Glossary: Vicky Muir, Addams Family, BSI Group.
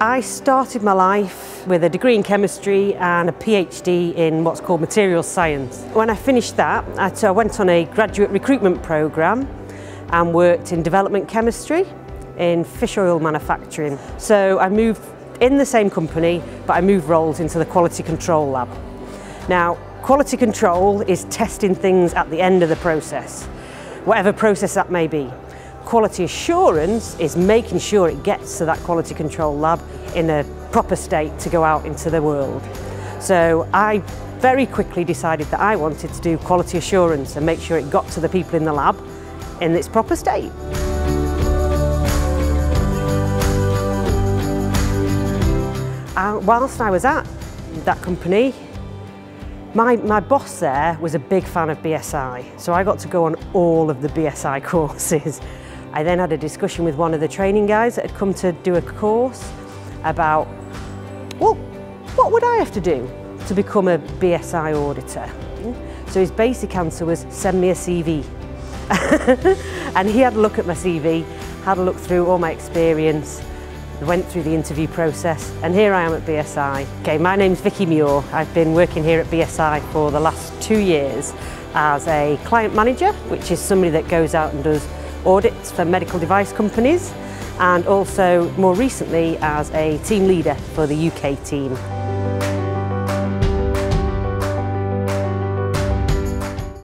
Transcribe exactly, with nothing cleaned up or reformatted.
I started my life with a degree in chemistry and a PhD in what's called materials science. When I finished that, I went on a graduate recruitment programme and worked in development chemistry in fish oil manufacturing. So I moved in the same company, but I moved roles into the quality control lab. Now, quality control is testing things at the end of the process, whatever process that may be. Quality assurance is making sure it gets to that quality control lab in a proper state to go out into the world. So I very quickly decided that I wanted to do quality assurance and make sure it got to the people in the lab in its proper state. Uh, whilst I was at that company, My, my boss there was a big fan of B S I, so I got to go on all of the B S I courses. I then had a discussion with one of the training guys that had come to do a course about, well, what would I have to do to become a B S I auditor? So his basic answer was, send me a C V. And he had a look at my C V, had a look through all my experience, went through the interview process, and here I am at B S I. Okay, my name's Vicky Muir. I've been working here at B S I for the last two years as a client manager, which is somebody that goes out and does audits for medical device companies, and also more recently as a team leader for the U K team.